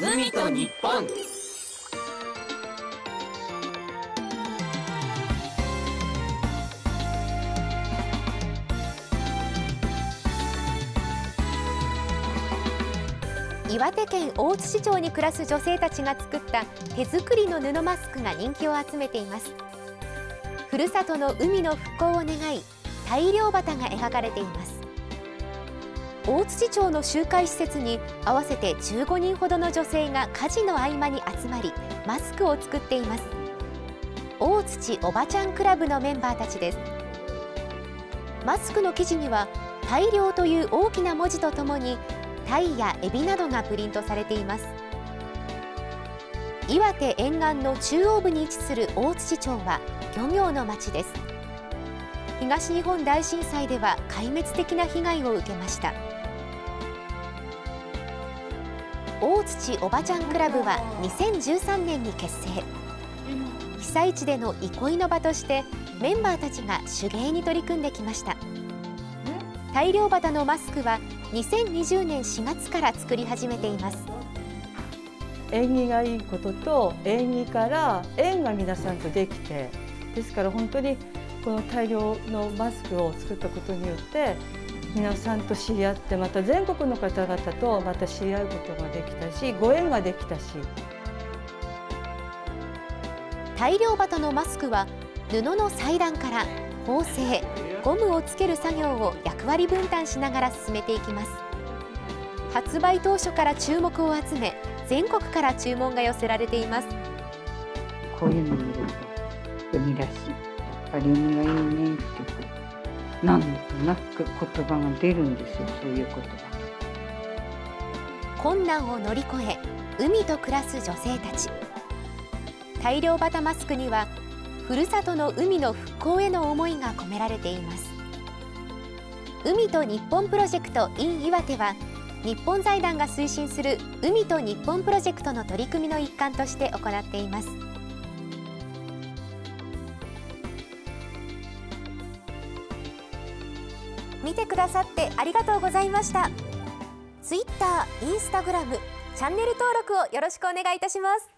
海と日本。岩手県大津市町に暮らす女性たちが作った手作りの布マスクが人気を集めています。ふるさとの海の復興を願い、大漁旗が描かれています。大槌町の集会施設に合わせて15人ほどの女性が家事の合間に集まり、マスクを作っています。大槌おばちゃんクラブのメンバーたちです。マスクの生地には大漁という大きな文字とともに、タイやエビなどがプリントされています。岩手沿岸の中央部に位置する大槌町は漁業の町です。東日本大震災では壊滅的な被害を受けました。大槌おばちゃんクラブは2013年に結成。被災地での憩いの場としてメンバーたちが手芸に取り組んできました。大漁旗のマスクは2020年4月から作り始めています。縁起がいいことと、縁起から縁が皆さんとできて、ですから本当にこの大漁のマスクを作ったことによって皆さんと知り合って、また全国の方々とまた知り合うことができたし、ご縁ができたし。大漁旗のマスクは布の裁断から縫製、ゴムをつける作業を役割分担しながら進めていきます。発売当初から注目を集め、全国から注文が寄せられています。こういうの見ると海らしい、やっぱり海がいいねって何となく言葉が出るんですよ、そういう言葉。困難を乗り越え海と暮らす女性たち。大漁旗マスクにはふるさとの海の復興への思いが込められています。海と日本プロジェクト in 岩手は、日本財団が推進する海と日本プロジェクトの取り組みの一環として行っています。見てくださってありがとうございました。Twitter、Instagram、チャンネル登録をよろしくお願いいたします。